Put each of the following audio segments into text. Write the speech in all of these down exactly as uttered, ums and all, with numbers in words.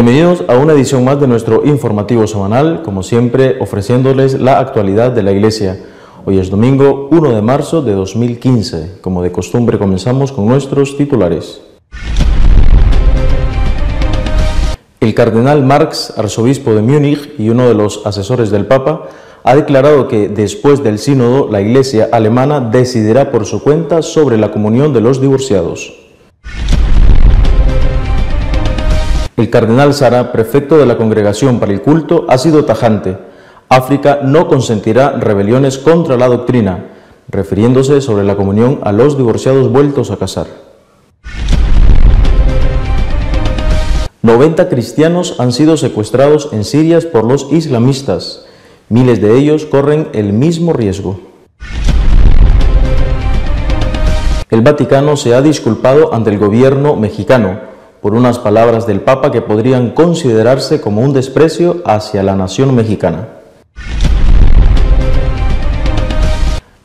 Bienvenidos a una edición más de nuestro informativo semanal, como siempre ofreciéndoles la actualidad de la Iglesia. Hoy es domingo uno de marzo de dos mil quince. Como de costumbre comenzamos con nuestros titulares. El Cardenal Marx, arzobispo de Múnich y uno de los asesores del Papa, ha declarado que después del sínodo la Iglesia alemana decidirá por su cuenta sobre la comunión de los divorciados. El Cardenal Sarah, prefecto de la Congregación para el Culto, ha sido tajante. África no consentirá rebeliones contra la doctrina, refiriéndose sobre la comunión a los divorciados vueltos a casar. noventa cristianos han sido secuestrados en Siria por los islamistas. Miles de ellos corren el mismo riesgo. El Vaticano se ha disculpado ante el gobierno mexicano por unas palabras del Papa que podrían considerarse como un desprecio hacia la nación mexicana.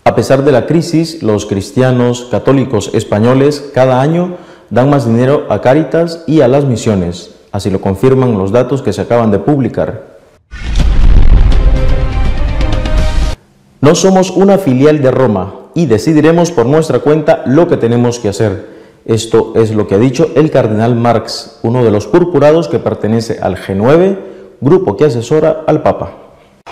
A pesar de la crisis, los cristianos católicos españoles cada año dan más dinero a Cáritas y a las misiones, así lo confirman los datos que se acaban de publicar. No somos una filial de Roma y decidiremos por nuestra cuenta lo que tenemos que hacer. Esto es lo que ha dicho el Cardenal Marx, uno de los purpurados que pertenece al G nueve, grupo que asesora al Papa.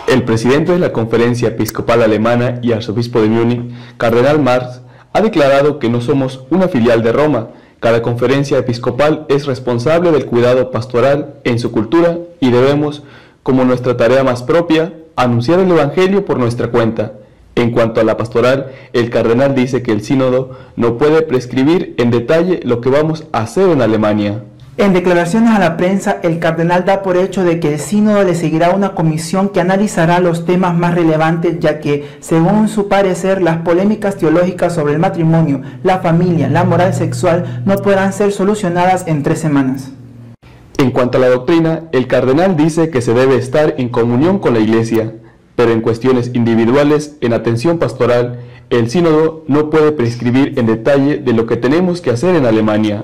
El presidente de la Conferencia Episcopal Alemana y arzobispo de Múnich, Cardenal Marx, ha declarado que no somos una filial de Roma. Cada conferencia episcopal es responsable del cuidado pastoral en su cultura y debemos, como nuestra tarea más propia, anunciar el Evangelio por nuestra cuenta. En cuanto a la pastoral, el cardenal dice que el sínodo no puede prescribir en detalle lo que vamos a hacer en Alemania. En declaraciones a la prensa, el cardenal da por hecho de que el sínodo le seguirá una comisión que analizará los temas más relevantes, ya que, según su parecer, las polémicas teológicas sobre el matrimonio, la familia, la moral sexual no podrán ser solucionadas en tres semanas. En cuanto a la doctrina, el cardenal dice que se debe estar en comunión con la Iglesia, pero en cuestiones individuales, en atención pastoral, el sínodo no puede prescribir en detalle de lo que tenemos que hacer en Alemania.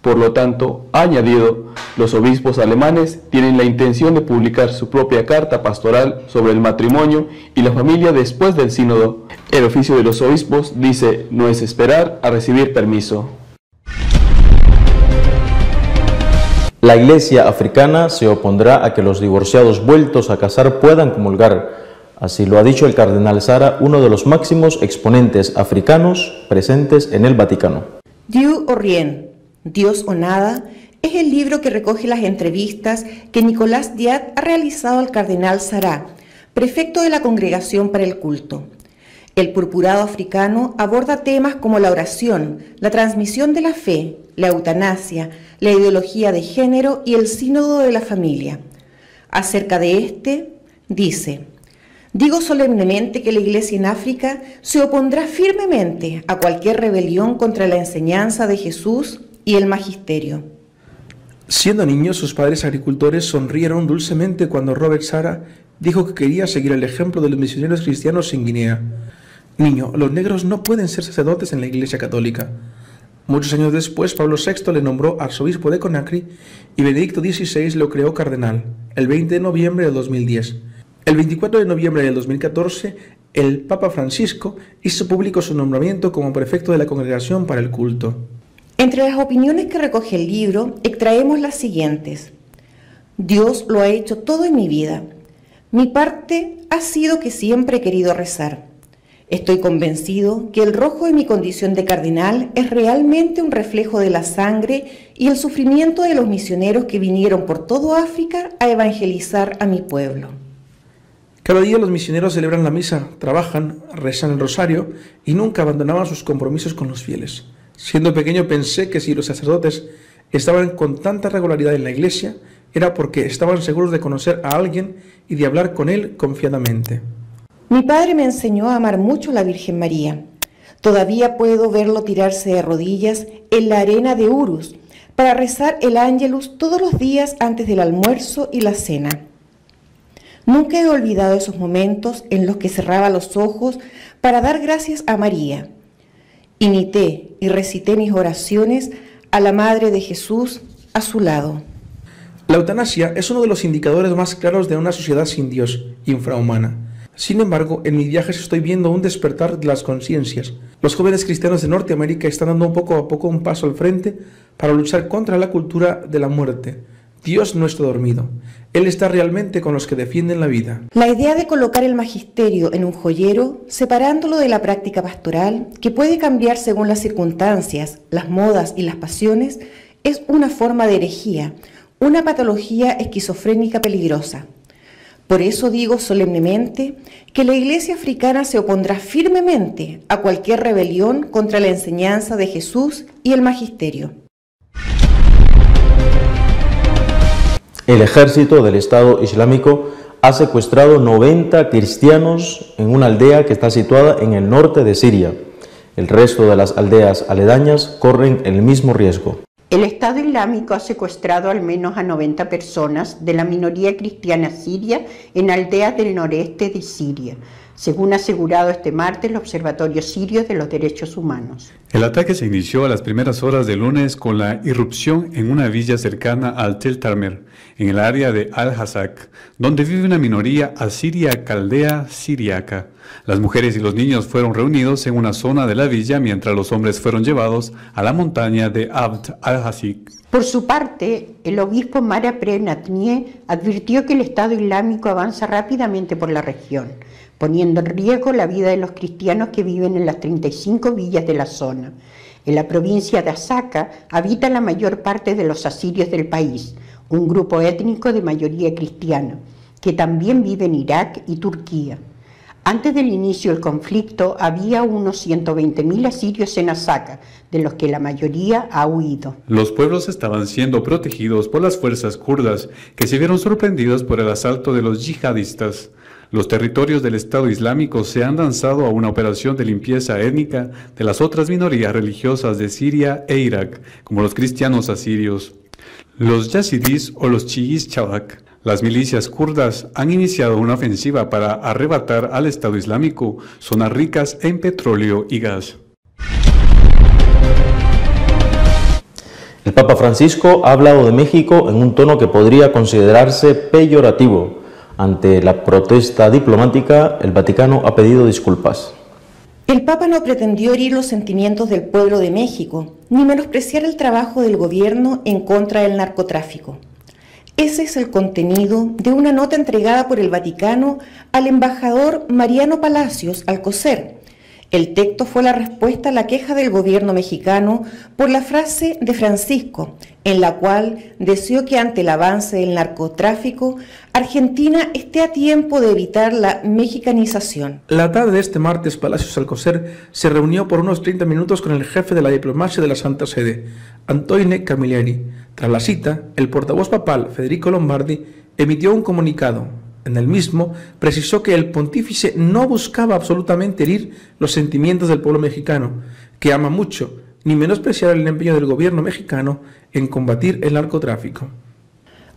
Por lo tanto, ha añadido, los obispos alemanes tienen la intención de publicar su propia carta pastoral sobre el matrimonio y la familia después del sínodo. El oficio de los obispos, dice, no es esperar a recibir permiso. La Iglesia africana se opondrá a que los divorciados vueltos a casar puedan comulgar. Así lo ha dicho el Cardenal Sarah, uno de los máximos exponentes africanos presentes en el Vaticano. Dieu o rien, Dios o nada, es el libro que recoge las entrevistas que Nicolás Díaz ha realizado al Cardenal Sarah, prefecto de la Congregación para el Culto. El purpurado africano aborda temas como la oración, la transmisión de la fe, la eutanasia, la ideología de género y el sínodo de la familia. Acerca de este, dice: digo solemnemente que la Iglesia en África se opondrá firmemente a cualquier rebelión contra la enseñanza de Jesús y el magisterio. Siendo niños, sus padres agricultores sonrieron dulcemente cuando Robert Sarah dijo que quería seguir el ejemplo de los misioneros cristianos en Guinea. Niño, los negros no pueden ser sacerdotes en la Iglesia católica. Muchos años después, Pablo sexto le nombró arzobispo de Conakry y Benedicto dieciséis lo creó cardenal, el veinte de noviembre de dos mil diez. El veinticuatro de noviembre del dos mil catorce, el Papa Francisco hizo público su nombramiento como prefecto de la Congregación para el Culto. Entre las opiniones que recoge el libro, extraemos las siguientes. Dios lo ha hecho todo en mi vida. Mi parte ha sido que siempre he querido rezar. Estoy convencido que el rojo de mi condición de cardenal es realmente un reflejo de la sangre y el sufrimiento de los misioneros que vinieron por todo África a evangelizar a mi pueblo. Cada día los misioneros celebran la misa, trabajan, rezan el rosario y nunca abandonaban sus compromisos con los fieles. Siendo pequeño pensé que si los sacerdotes estaban con tanta regularidad en la Iglesia era porque estaban seguros de conocer a alguien y de hablar con él confiadamente. Mi padre me enseñó a amar mucho a la Virgen María. Todavía puedo verlo tirarse de rodillas en la arena de Urus para rezar el Ángelus todos los días antes del almuerzo y la cena. Nunca he olvidado esos momentos en los que cerraba los ojos para dar gracias a María. Imité y recité mis oraciones a la Madre de Jesús a su lado. La eutanasia es uno de los indicadores más claros de una sociedad sin Dios, infrahumana. Sin embargo, en mis viajes estoy viendo un despertar de las conciencias. Los jóvenes cristianos de Norteamérica están dando poco a poco un paso al frente para luchar contra la cultura de la muerte. Dios no está dormido. Él está realmente con los que defienden la vida. La idea de colocar el magisterio en un joyero, separándolo de la práctica pastoral, que puede cambiar según las circunstancias, las modas y las pasiones, es una forma de herejía, una patología esquizofrénica peligrosa. Por eso digo solemnemente que la Iglesia africana se opondrá firmemente a cualquier rebelión contra la enseñanza de Jesús y el magisterio. El ejército del Estado Islámico ha secuestrado noventa cristianos en una aldea que está situada en el norte de Siria. El resto de las aldeas aledañas corren el mismo riesgo. El Estado Islámico ha secuestrado al menos a noventa personas de la minoría cristiana siria en aldeas del noreste de Siria, según ha asegurado este martes el Observatorio Sirio de los Derechos Humanos. El ataque se inició a las primeras horas del lunes con la irrupción en una villa cercana al Tel Tamer, en el área de Al-Hazak, donde vive una minoría asiria caldea siriaca. Las mujeres y los niños fueron reunidos en una zona de la villa mientras los hombres fueron llevados a la montaña de Abd al-Hasik. Por su parte, el obispo Mara Pre Natnie advirtió que el Estado Islámico avanza rápidamente por la región, poniendo en riesgo la vida de los cristianos que viven en las treinta y cinco villas de la zona. En la provincia de Hasaka habita la mayor parte de los asirios del país, un grupo étnico de mayoría cristiana, que también vive en Irak y Turquía. Antes del inicio del conflicto había unos ciento veinte mil asirios en Hasaka, de los que la mayoría ha huido. Los pueblos estaban siendo protegidos por las fuerzas kurdas, que se vieron sorprendidas por el asalto de los yihadistas. Los territorios del Estado Islámico se han lanzado a una operación de limpieza étnica de las otras minorías religiosas de Siria e Irak, como los cristianos asirios, los yazidís o los chiíes chabak. Las milicias kurdas han iniciado una ofensiva para arrebatar al Estado Islámico zonas ricas en petróleo y gas. El Papa Francisco ha hablado de México en un tono que podría considerarse peyorativo. Ante la protesta diplomática, el Vaticano ha pedido disculpas. El Papa no pretendió herir los sentimientos del pueblo de México, ni menospreciar el trabajo del gobierno en contra del narcotráfico. Ese es el contenido de una nota entregada por el Vaticano al embajador Mariano Palacios Alcocer. El texto fue la respuesta a la queja del gobierno mexicano por la frase de Francisco, en la cual deseó que ante el avance del narcotráfico, Argentina esté a tiempo de evitar la mexicanización. La tarde de este martes, Palacios Alcocer se reunió por unos treinta minutos con el jefe de la diplomacia de la Santa Sede, Antoine Camilleri. Tras la cita, el portavoz papal, Federico Lombardi, emitió un comunicado. En el mismo, precisó que el pontífice no buscaba absolutamente herir los sentimientos del pueblo mexicano, que ama mucho, ni menospreciar el empeño del gobierno mexicano en combatir el narcotráfico.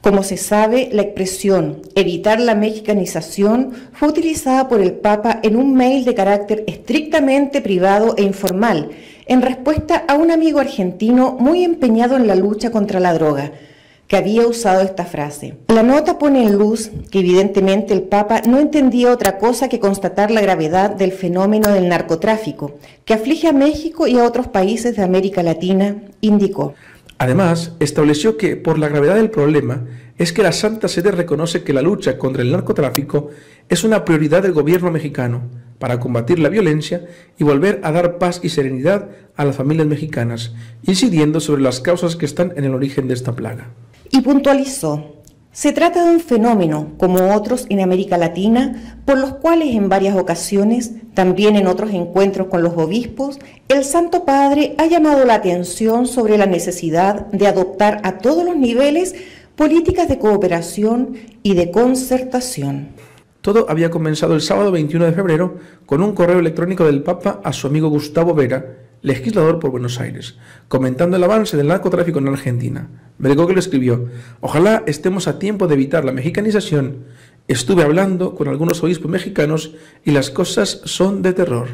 Como se sabe, la expresión evitar la mexicanización fue utilizada por el Papa en un mail de carácter estrictamente privado e informal, en respuesta a un amigo argentino muy empeñado en la lucha contra la droga, que había usado esta frase. La nota pone en luz que evidentemente el Papa no entendía otra cosa que constatar la gravedad del fenómeno del narcotráfico, que aflige a México y a otros países de América Latina, indicó. Además, estableció que, por la gravedad del problema, es que la Santa Sede reconoce que la lucha contra el narcotráfico es una prioridad del gobierno mexicano, para combatir la violencia y volver a dar paz y serenidad a las familias mexicanas, incidiendo sobre las causas que están en el origen de esta plaga. Y puntualizó, se trata de un fenómeno, como otros en América Latina, por los cuales en varias ocasiones, también en otros encuentros con los obispos, el Santo Padre ha llamado la atención sobre la necesidad de adoptar a todos los niveles políticas de cooperación y de concertación. Todo había comenzado el sábado veintiuno de febrero con un correo electrónico del Papa a su amigo Gustavo Vera, legislador por Buenos Aires, comentando el avance del narcotráfico en Argentina. Vergó que lo escribió: ojalá estemos a tiempo de evitar la mexicanización. Estuve hablando con algunos obispos mexicanos y las cosas son de terror.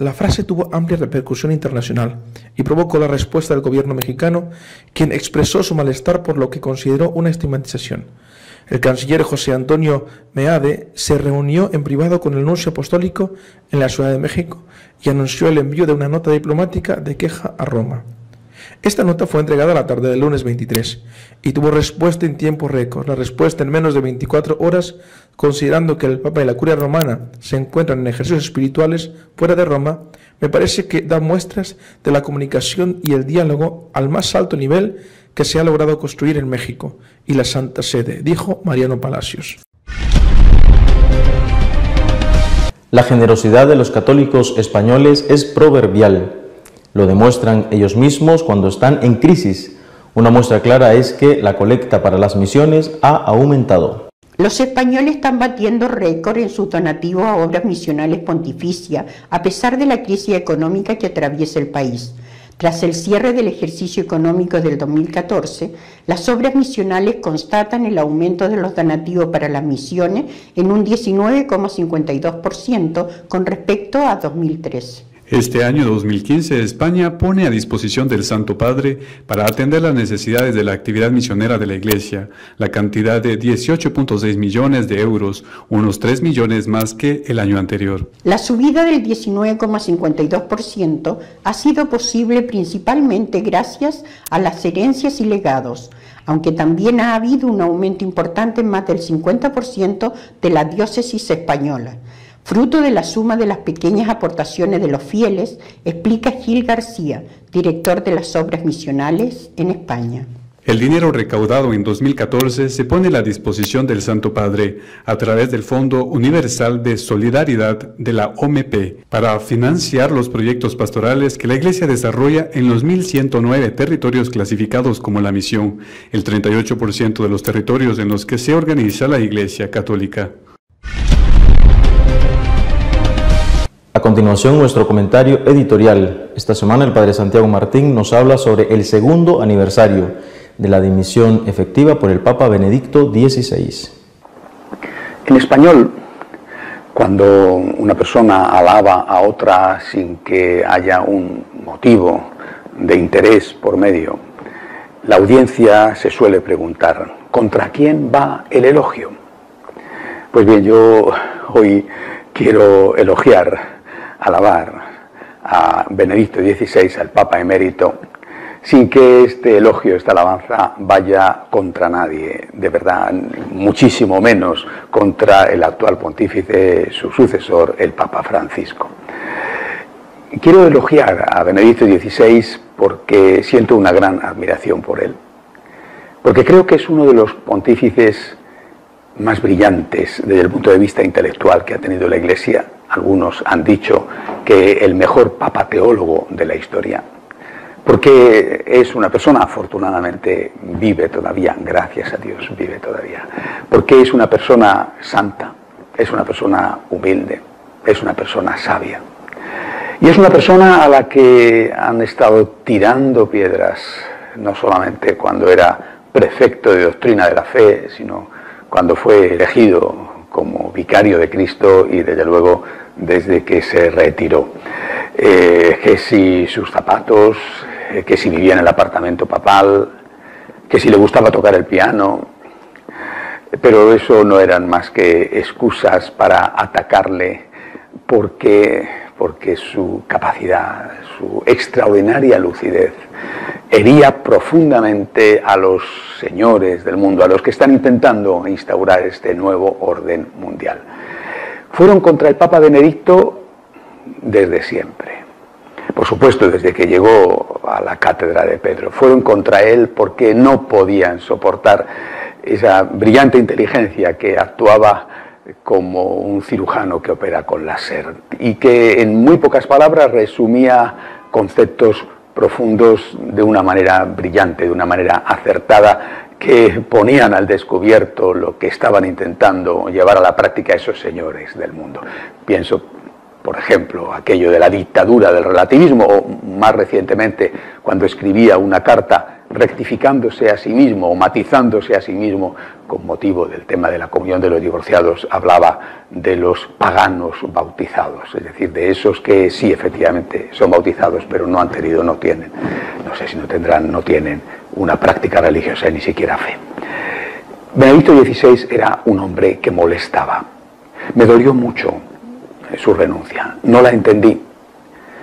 La frase tuvo amplia repercusión internacional y provocó la respuesta del gobierno mexicano, quien expresó su malestar por lo que consideró una estigmatización. El canciller José Antonio Meade se reunió en privado con el nuncio apostólico en la Ciudad de México y anunció el envío de una nota diplomática de queja a Roma. Esta nota fue entregada la tarde del lunes veintitrés y tuvo respuesta en tiempo récord, la respuesta en menos de veinticuatro horas, considerando que el Papa y la curia romana se encuentran en ejercicios espirituales fuera de Roma, me parece que da muestras de la comunicación y el diálogo al más alto nivel que se ha logrado construir en México y la Santa Sede, dijo Mariano Palacios. La generosidad de los católicos españoles es proverbial. Lo demuestran ellos mismos cuando están en crisis. Una muestra clara es que la colecta para las misiones ha aumentado. Los españoles están batiendo récord en sus donativos a obras misionales pontificias, a pesar de la crisis económica que atraviesa el país. Tras el cierre del ejercicio económico del dos mil catorce, las obras misionales constatan el aumento de los donativos para las misiones en un diecinueve coma cincuenta y dos por ciento con respecto a dos mil trece. Este año dos mil quince, España pone a disposición del Santo Padre para atender las necesidades de la actividad misionera de la Iglesia la cantidad de dieciocho coma seis millones de euros, unos tres millones más que el año anterior. La subida del diecinueve coma cincuenta y dos por ciento ha sido posible principalmente gracias a las herencias y legados, aunque también ha habido un aumento importante en más del cincuenta por ciento de la diócesis española. Fruto de la suma de las pequeñas aportaciones de los fieles, explica Gil García, director de las obras misionales en España. El dinero recaudado en dos mil catorce se pone a la disposición del Santo Padre a través del Fondo Universal de Solidaridad de la O M P para financiar los proyectos pastorales que la Iglesia desarrolla en los mil ciento nueve territorios clasificados como la misión, el treinta y ocho por ciento de los territorios en los que se organiza la Iglesia Católica. A continuación, nuestro comentario editorial. Esta semana el Padre Santiago Martín nos habla sobre el segundo aniversario de la dimisión efectiva por el Papa Benedicto dieciséis. En español, cuando una persona alaba a otra sin que haya un motivo de interés por medio, la audiencia se suele preguntar, ¿contra quién va el elogio? Pues bien, yo hoy quiero elogiar, alabar a Benedicto dieciséis, al Papa Emérito, sin que este elogio, esta alabanza vaya contra nadie, de verdad, muchísimo menos contra el actual pontífice, su sucesor, el Papa Francisco. Quiero elogiar a Benedicto dieciséis porque siento una gran admiración por él, porque creo que es uno de los pontífices más brillantes desde el punto de vista intelectual que ha tenido la Iglesia. Algunos han dicho que el mejor papa teólogo de la historia, porque es una persona, afortunadamente vive todavía, gracias a Dios vive todavía, porque es una persona santa, es una persona humilde, es una persona sabia, y es una persona a la que han estado tirando piedras, no solamente cuando era prefecto de doctrina de la fe, sino cuando fue elegido como vicario de Cristo y desde luego desde que se retiró. Eh, que si sus zapatos, eh, que si vivía en el apartamento papal, que si le gustaba tocar el piano, pero eso no eran más que excusas para atacarle porque, porque su capacidad, su extraordinaria lucidez, hería profundamente a los señores del mundo, a los que están intentando instaurar este nuevo orden mundial. Fueron contra el Papa Benedicto desde siempre, por supuesto desde que llegó a la cátedra de Pedro. Fueron contra él porque no podían soportar esa brillante inteligencia que actuaba como un cirujano que opera con láser y que en muy pocas palabras resumía conceptos profundos de una manera brillante, de una manera acertada, que ponían al descubierto lo que estaban intentando llevar a la práctica esos señores del mundo. Pienso, por ejemplo, aquello de la dictadura del relativismo, o más recientemente, cuando escribía una carta rectificándose a sí mismo o matizándose a sí mismo con motivo del tema de la comunión de los divorciados, hablaba de los paganos bautizados, es decir, de esos que sí efectivamente son bautizados pero no han tenido, no tienen, no sé si no tendrán, no tienen una práctica religiosa y ni siquiera fe. Benedicto dieciséis era un hombre que molestaba. Me dolió mucho su renuncia, no la entendí,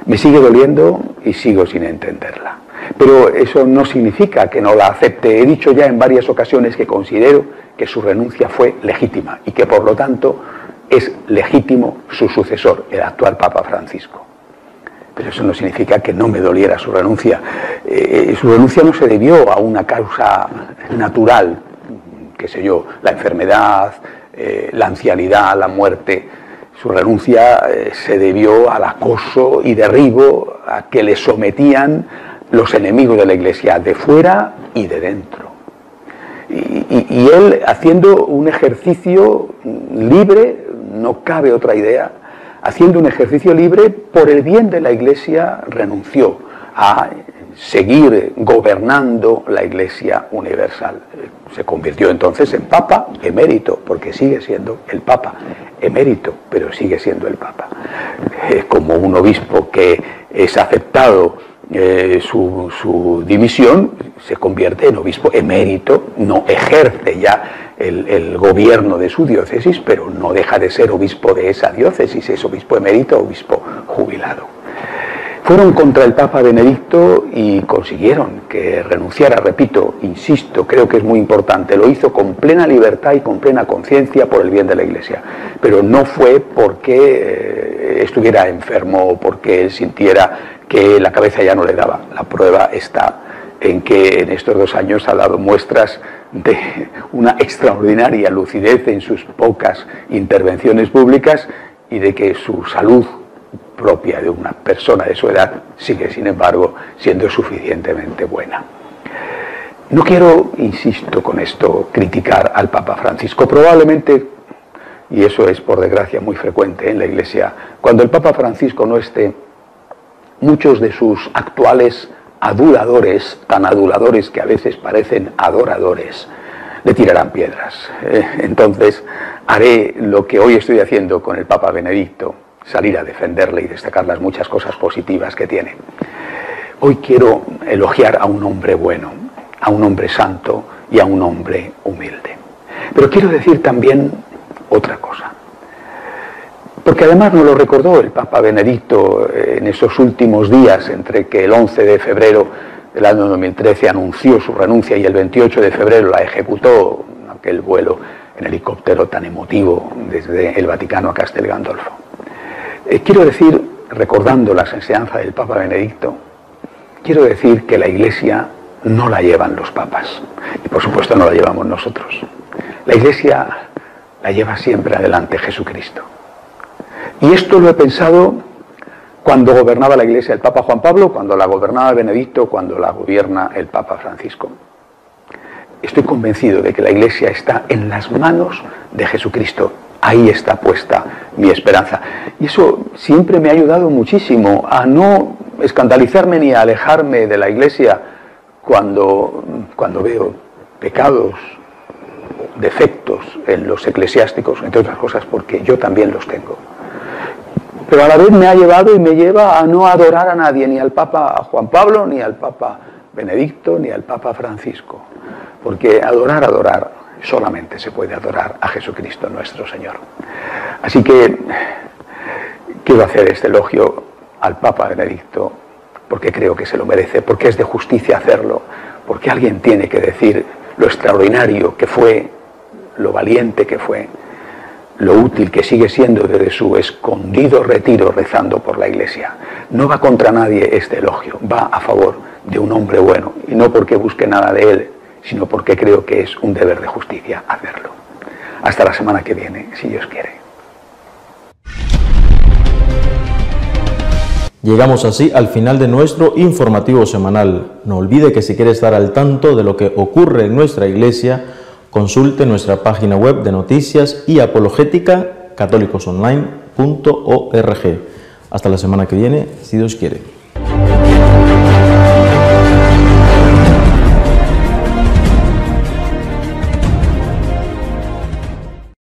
me sigue doliendo y sigo sin entenderla. Pero eso no significa que no la acepte. He dicho ya en varias ocasiones que considero que su renuncia fue legítima y que por lo tanto es legítimo su sucesor, el actual Papa Francisco. Pero eso no significa que no me doliera su renuncia. Eh, su renuncia no se debió a una causa natural, qué sé yo, la enfermedad, eh, la ancianidad, la muerte. Su renuncia eh, se debió al acoso y derribo a que le sometían los enemigos de la Iglesia, de fuera y de dentro. Y, y, y él, haciendo un ejercicio libre, no cabe otra idea, haciendo un ejercicio libre por el bien de la Iglesia, renunció a seguir gobernando la Iglesia universal. Se convirtió entonces en Papa Emérito, porque sigue siendo el Papa Emérito, pero sigue siendo el Papa. Es como un obispo que es aceptado Eh, su, su dimisión, se convierte en obispo emérito, no ejerce ya el, el gobierno de su diócesis, pero no deja de ser obispo de esa diócesis, es obispo emérito, obispo jubilado. Fueron contra el Papa Benedicto y consiguieron que renunciara, repito, insisto, creo que es muy importante, lo hizo con plena libertad y con plena conciencia por el bien de la Iglesia, pero no fue porque eh, estuviera enfermo o porque él sintiera que la cabeza ya no le daba. La prueba está en que en estos dos años ha dado muestras de una extraordinaria lucidez en sus pocas intervenciones públicas y de que su salud propia de una persona de su edad sigue, sin embargo, siendo suficientemente buena. No quiero, insisto con esto, criticar al Papa Francisco. Probablemente, y eso es por desgracia muy frecuente en la Iglesia, cuando el Papa Francisco no esté, muchos de sus actuales aduladores, tan aduladores que a veces parecen adoradores, le tirarán piedras. Entonces haré lo que hoy estoy haciendo con el Papa Benedicto, salir a defenderle y destacar las muchas cosas positivas que tiene. Hoy quiero elogiar a un hombre bueno, a un hombre santo y a un hombre humilde. Pero quiero decir también otra cosa, porque además nos lo recordó el Papa Benedicto en esos últimos días, entre que el once de febrero del año dos mil trece anunció su renuncia y el veintiocho de febrero la ejecutó, aquel vuelo en helicóptero tan emotivo desde el Vaticano a Castel Gandolfo. Eh, quiero decir, recordando las enseñanzas del Papa Benedicto, quiero decir que la Iglesia no la llevan los papas, y por supuesto no la llevamos nosotros. La Iglesia la lleva siempre adelante Jesucristo. Y esto lo he pensado cuando gobernaba la Iglesia el Papa Juan Pablo, cuando la gobernaba Benedicto, cuando la gobierna el Papa Francisco. Estoy convencido de que la Iglesia está en las manos de Jesucristo. Ahí está puesta mi esperanza. Y eso siempre me ha ayudado muchísimo a no escandalizarme ni a alejarme de la Iglesia cuando, cuando veo pecados, defectos en los eclesiásticos, entre otras cosas porque yo también los tengo. Pero a la vez me ha llevado y me lleva a no adorar a nadie, ni al Papa Juan Pablo, ni al Papa Benedicto, ni al Papa Francisco. Porque adorar, adorar, solamente se puede adorar a Jesucristo nuestro Señor. Así que quiero hacer este elogio al Papa Benedicto, porque creo que se lo merece, porque es de justicia hacerlo, porque alguien tiene que decir lo extraordinario que fue, lo valiente que fue, lo útil que sigue siendo desde su escondido retiro rezando por la Iglesia. No va contra nadie este elogio, va a favor de un hombre bueno, y no porque busque nada de él, sino porque creo que es un deber de justicia hacerlo. Hasta la semana que viene, si Dios quiere. Llegamos así al final de nuestro informativo semanal. No olvide que si quiere estar al tanto de lo que ocurre en nuestra Iglesia, consulte nuestra página web de noticias y apologética católicos online punto org. Hasta la semana que viene, si Dios quiere.